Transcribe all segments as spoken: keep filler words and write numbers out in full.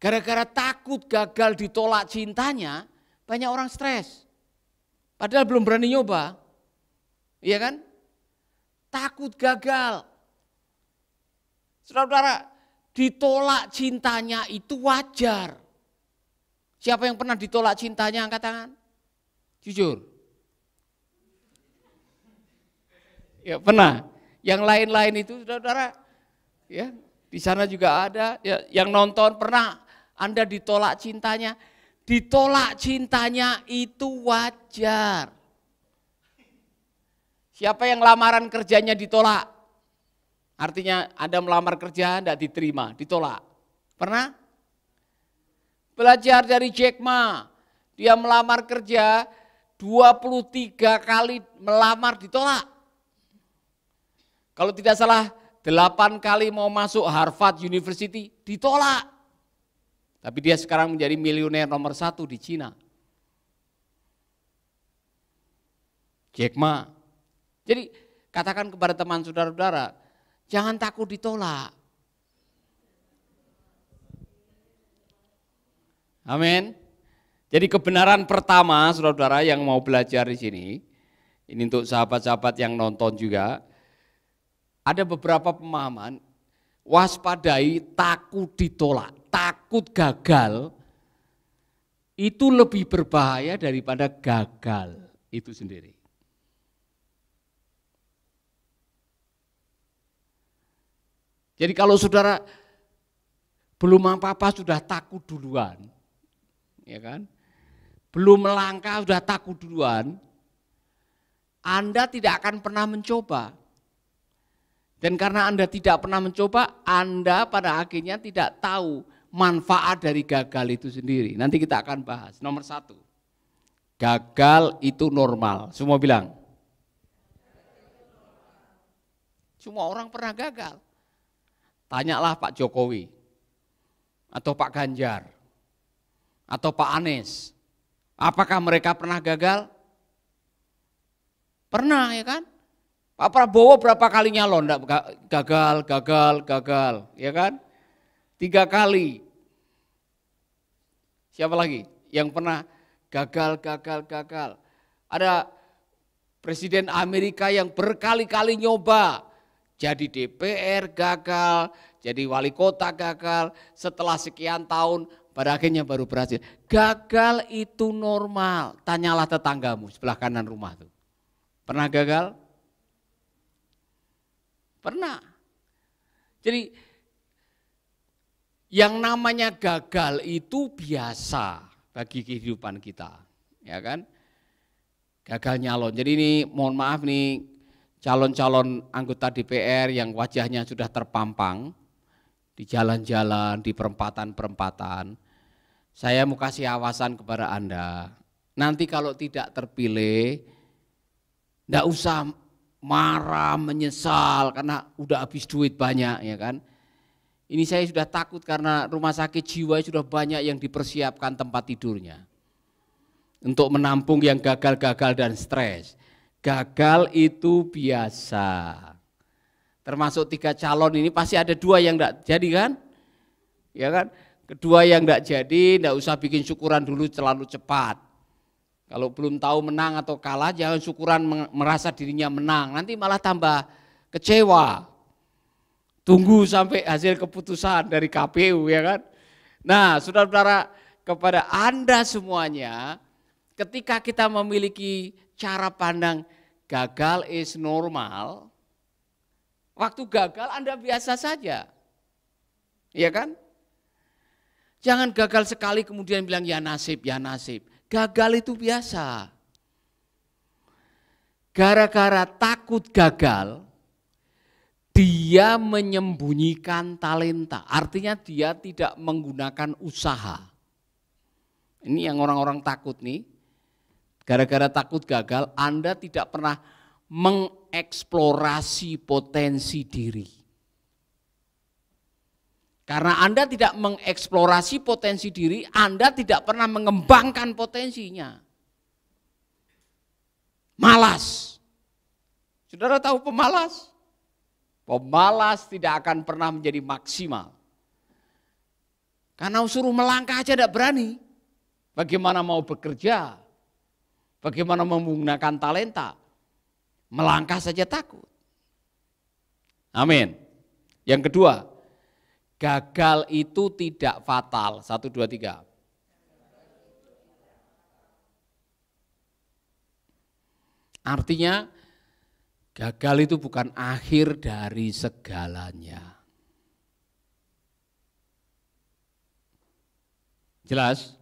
Gara-gara takut gagal ditolak cintanya, banyak orang stres. Padahal belum berani nyoba. Iya kan? Takut gagal. Saudara-saudara, ditolak cintanya itu wajar. Siapa yang pernah ditolak cintanya, angkat tangan? Jujur. Ya, pernah. Yang lain-lain itu, saudara-saudara, ya, di sana juga ada. Ya, yang nonton pernah. Anda ditolak cintanya, ditolak cintanya itu wajar. Siapa yang lamaran kerjanya ditolak? Artinya Anda melamar kerja, tidak diterima, ditolak. Pernah? Belajar dari Jack Ma, dia melamar kerja dua puluh tiga kali melamar ditolak. Kalau tidak salah, delapan kali mau masuk Harvard University ditolak. Tapi dia sekarang menjadi miliuner nomor satu di Cina. Jack Ma. Jadi katakan kepada teman saudara-saudara, jangan takut ditolak. Amin. Jadi kebenaran pertama saudara-saudara yang mau belajar di sini, ini untuk sahabat-sahabat yang nonton juga, ada beberapa pemahaman, waspadai takut ditolak. Takut gagal itu lebih berbahaya daripada gagal itu sendiri. Jadi kalau saudara belum apa-apa sudah takut duluan, ya kan? Belum melangkah sudah takut duluan, Anda tidak akan pernah mencoba. Dan karena Anda tidak pernah mencoba, Anda pada akhirnya tidak tahu manfaat dari gagal itu sendiri. Nanti kita akan bahas. Nomor satu, gagal itu normal. Semua bilang. Semua orang pernah gagal. Tanyalah Pak Jokowi, atau Pak Ganjar, atau Pak Anies. Apakah mereka pernah gagal? Pernah, ya kan? Pak Prabowo berapa kali nyalon, gagal, gagal, gagal, ya kan? Tiga kali. Siapa lagi yang pernah gagal, gagal, gagal? Ada Presiden Amerika yang berkali-kali nyoba, jadi D P R gagal, jadi wali kota gagal, setelah sekian tahun pada akhirnya baru berhasil. Gagal itu normal, tanyalah tetanggamu sebelah kanan rumah tuh. Pernah gagal? Pernah. Jadi yang namanya gagal itu biasa bagi kehidupan kita, ya kan? Gagal nyalon. Jadi ini mohon maaf nih calon-calon anggota D P R yang wajahnya sudah terpampang di jalan-jalan, di perempatan-perempatan. Saya mau kasih awasan kepada Anda. Nanti kalau tidak terpilih, enggak usah marah, menyesal karena udah habis duit banyak, ya kan. Ini saya sudah takut karena rumah sakit jiwa sudah banyak yang dipersiapkan tempat tidurnya untuk menampung yang gagal-gagal dan stres. Gagal itu biasa. Termasuk tiga calon ini pasti ada dua yang enggak jadi, kan? Ya kan? Kedua yang enggak jadi, enggak usah bikin syukuran dulu terlalu cepat. Kalau belum tahu menang atau kalah, jangan syukuran merasa dirinya menang. Nanti malah tambah kecewa. Tunggu sampai hasil keputusan dari K P U, ya kan? Nah, saudara-saudara, kepada Anda semuanya, ketika kita memiliki cara pandang gagal is normal, waktu gagal Anda biasa saja, ya kan? Jangan gagal sekali kemudian bilang ya nasib, ya nasib. Gagal itu biasa. Gara-gara takut gagal, dia menyembunyikan talenta. Artinya dia tidak menggunakan usaha. Ini yang orang-orang takut nih. Gara-gara takut gagal, Anda tidak pernah mengeksplorasi potensi diri. Karena Anda tidak mengeksplorasi potensi diri, Anda tidak pernah mengembangkan potensinya. pemalas. Saudara tahu pemalas? Pemalas tidak akan pernah menjadi maksimal. Karena suruh melangkah aja tidak berani. Bagaimana mau bekerja? Bagaimana menggunakan talenta? Melangkah saja takut. Amin. Yang kedua, gagal itu tidak fatal. Satu, dua, tiga. Artinya, gagal itu bukan akhir dari segalanya. Jelas?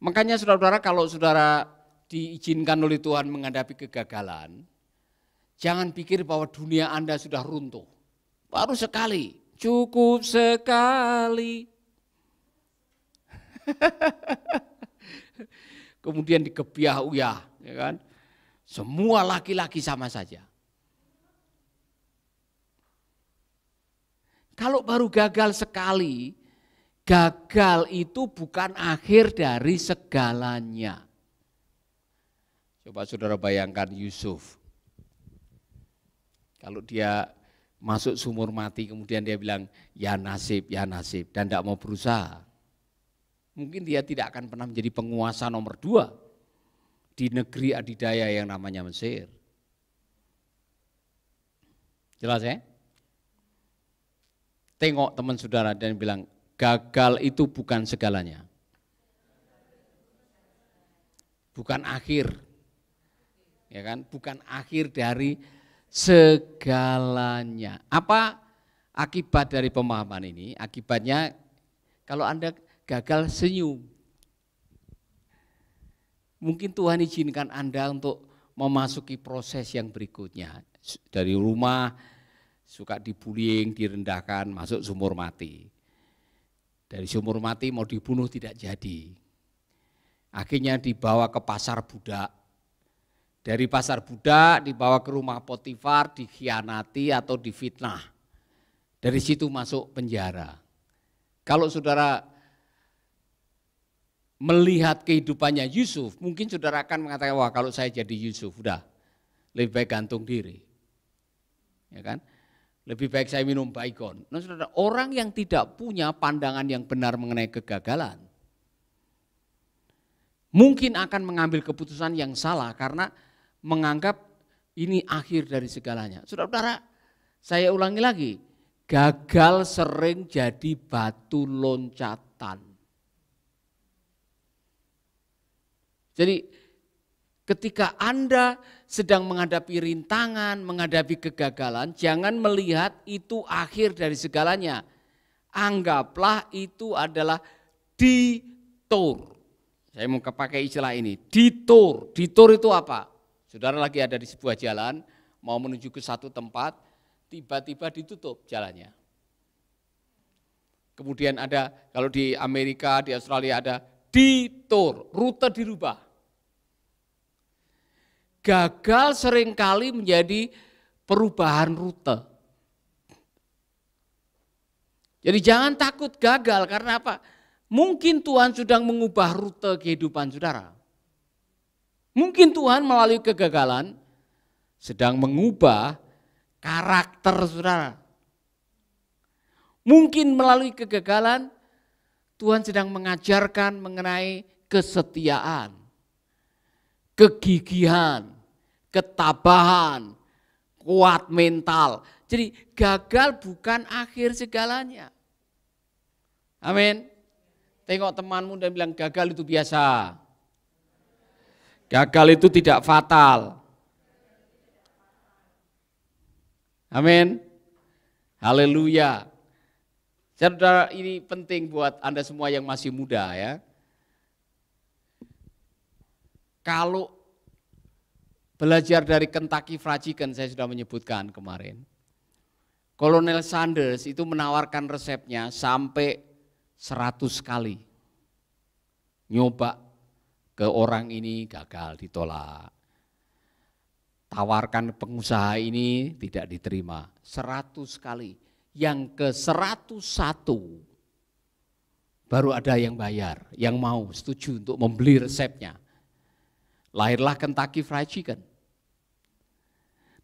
Makanya saudara-saudara, kalau saudara diizinkan oleh Tuhan menghadapi kegagalan, jangan pikir bahwa dunia Anda sudah runtuh. Baru sekali, cukup sekali. Kemudian dikebiah uyah, ya kan? Semua laki-laki sama saja. Kalau baru gagal sekali, gagal itu bukan akhir dari segalanya. Coba saudara bayangkan Yusuf. Kalau dia masuk sumur mati kemudian dia bilang ya nasib, ya nasib dan tidak mau berusaha. Mungkin dia tidak akan pernah menjadi penguasa nomor dua di negeri adidaya yang namanya Mesir. Jelas ya? Tengok teman saudara dan bilang gagal itu bukan segalanya. Bukan akhir. Ya kan? Bukan akhir dari segalanya. Apa akibat dari pemahaman ini? Akibatnya kalau Anda gagal senyum. Mungkin Tuhan izinkan Anda untuk memasuki proses yang berikutnya. Dari rumah suka dibullying, direndahkan, masuk sumur mati. Dari sumur mati mau dibunuh tidak jadi. Akhirnya dibawa ke pasar budak. Dari pasar budak dibawa ke rumah Potifar, dikhianati atau difitnah. Dari situ masuk penjara. Kalau saudara melihat kehidupannya Yusuf, mungkin saudara akan mengatakan, wah kalau saya jadi Yusuf, udah lebih baik gantung diri. Ya kan? Lebih baik saya minum baygon. Nah, saudara, orang yang tidak punya pandangan yang benar mengenai kegagalan, mungkin akan mengambil keputusan yang salah karena menganggap ini akhir dari segalanya. Saudara-saudara, saya ulangi lagi, gagal sering jadi batu loncatan. Jadi ketika Anda sedang menghadapi rintangan, menghadapi kegagalan, jangan melihat itu akhir dari segalanya. Anggaplah itu adalah detour. Saya mau pakai istilah ini, detour. Detour itu apa? Saudara lagi ada di sebuah jalan, mau menuju ke satu tempat, tiba-tiba ditutup jalannya. Kemudian ada, kalau di Amerika, di Australia ada detour, rute dirubah. Gagal seringkali menjadi perubahan rute. Jadi jangan takut gagal, karena apa? Mungkin Tuhan sedang mengubah rute kehidupan saudara. Mungkin Tuhan melalui kegagalan sedang mengubah karakter saudara. Mungkin melalui kegagalan Tuhan sedang mengajarkan mengenai kesetiaan, kegigihan, ketabahan, kuat mental. Jadi gagal bukan akhir segalanya. Amin. Tengok temanmu dan bilang gagal itu biasa. Gagal itu tidak fatal. Amin. Haleluya. Saudara, ini penting buat Anda semua yang masih muda ya. Kalau belajar dari Kentucky Fried Chicken, saya sudah menyebutkan kemarin. Kolonel Sanders itu menawarkan resepnya sampai seratus kali nyoba ke orang ini gagal ditolak, tawarkan pengusaha ini tidak diterima, seratus kali, yang ke seratus satu baru ada yang bayar, yang mau setuju untuk membeli resepnya. lahirlah Kentucky Fried Chicken.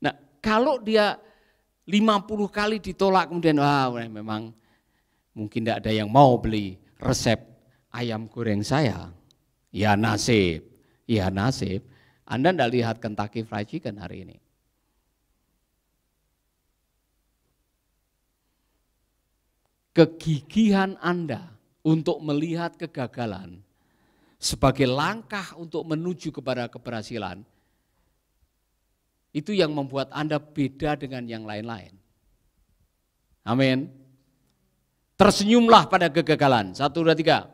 Nah, kalau dia lima puluh kali ditolak kemudian wah memang mungkin tidak ada yang mau beli resep ayam goreng saya. Ya nasib, ya nasib. Anda tidak lihat Kentucky Fried Chicken hari ini. Kegigihan Anda untuk melihat kegagalan sebagai langkah untuk menuju kepada keberhasilan, itu yang membuat Anda beda dengan yang lain-lain. Amin. Tersenyumlah pada kegagalan. Satu, dua, tiga.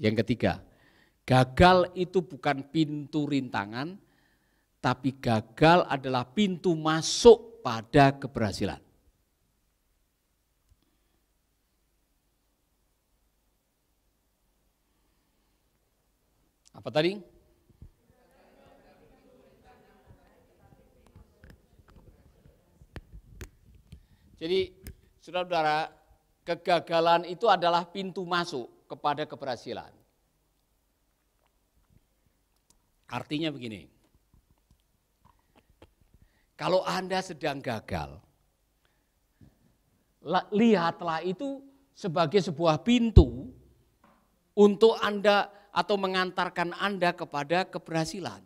Yang ketiga, gagal itu bukan pintu rintangan, tapi gagal adalah pintu masuk pada keberhasilan. Apa tadi? Jadi, saudara-saudara, kegagalan itu adalah pintu masuk kepada keberhasilan. Artinya begini, kalau Anda sedang gagal, lihatlah itu sebagai sebuah pintu untuk Anda atau mengantarkan Anda kepada keberhasilan.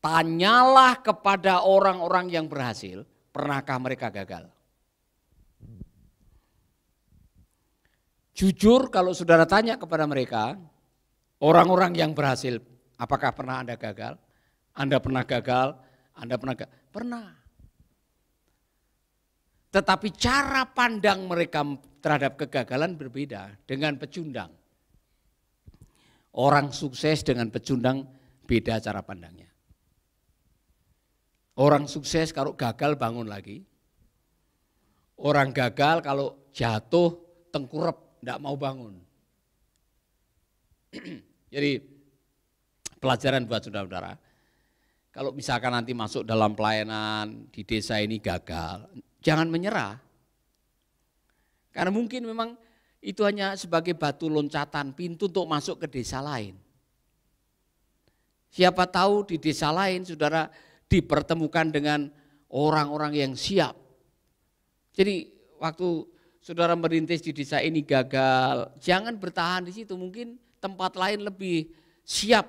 Tanyalah kepada orang-orang yang berhasil, pernahkah mereka gagal? Jujur kalau saudara tanya kepada mereka, orang-orang yang berhasil, apakah pernah Anda gagal? Anda pernah gagal? Anda pernah gagal? Pernah. Tetapi cara pandang mereka terhadap kegagalan berbeda dengan pecundang. Orang sukses dengan pecundang beda cara pandangnya. Orang sukses kalau gagal bangun lagi. Orang gagal kalau jatuh tengkurap, enggak mau bangun. Jadi pelajaran buat saudara-saudara, kalau misalkan nanti masuk dalam pelayanan di desa ini gagal, jangan menyerah. Karena mungkin memang itu hanya sebagai batu loncatan, pintu untuk masuk ke desa lain. Siapa tahu di desa lain saudara dipertemukan dengan orang-orang yang siap. Jadi waktu saudara merintis di desa ini gagal, jangan bertahan di situ, mungkin tempat lain lebih siap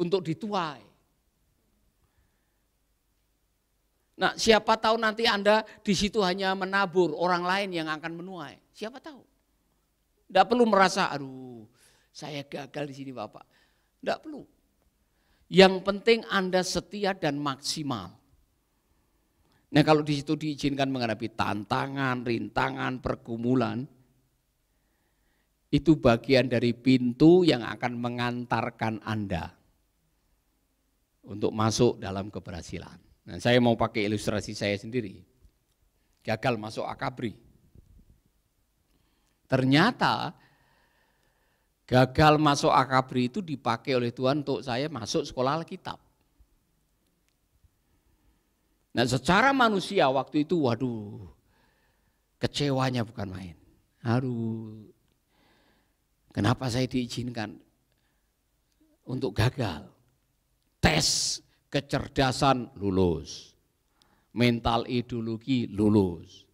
untuk dituai. Nah, siapa tahu nanti Anda di situ hanya menabur, orang lain yang akan menuai. Siapa tahu? Tidak perlu merasa, aduh saya gagal di sini Bapak. Tidak perlu. Yang penting Anda setia dan maksimal. Nah kalau di situ diizinkan menghadapi tantangan, rintangan, pergumulan, itu bagian dari pintu yang akan mengantarkan Anda untuk masuk dalam keberhasilan. Nah, saya mau pakai ilustrasi saya sendiri. Gagal masuk Akabri. Ternyata gagal masuk Akabri itu dipakai oleh Tuhan untuk saya masuk sekolah Alkitab. Nah secara manusia waktu itu waduh kecewanya bukan main. Aduh kenapa saya diizinkan untuk gagal. Tes kecerdasan lulus, mental ideologi lulus.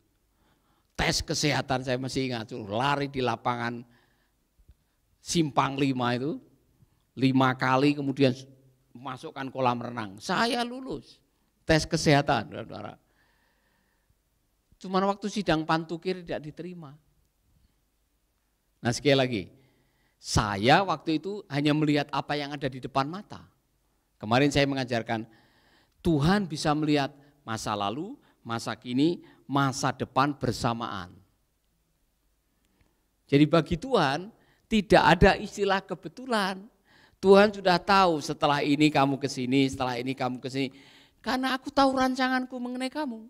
Tes kesehatan saya masih ingat, lari di lapangan simpang lima itu, lima kali kemudian masukkan kolam renang. Saya lulus, tes kesehatan, saudara-saudara. Cuman waktu sidang pantukir tidak diterima. Nah sekali lagi, saya waktu itu hanya melihat apa yang ada di depan mata. Kemarin saya mengajarkan, Tuhan bisa melihat masa lalu, masa kini, masa depan bersamaan. Jadi bagi Tuhan tidak ada istilah kebetulan. Tuhan sudah tahu setelah ini kamu ke sini, setelah ini kamu ke sini. Karena aku tahu rancanganku mengenai kamu.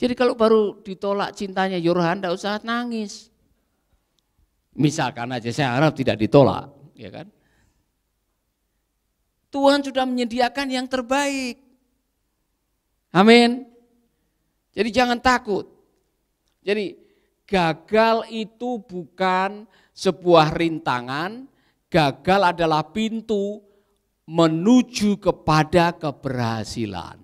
Jadi kalau baru ditolak cintanya Yohan, tidak usah nangis. Misalkan aja, saya harap tidak ditolak, ya kan? Tuhan sudah menyediakan yang terbaik. Amin. Jadi jangan takut. Jadi gagal itu bukan sebuah rintangan, gagal adalah pintu menuju kepada keberhasilan.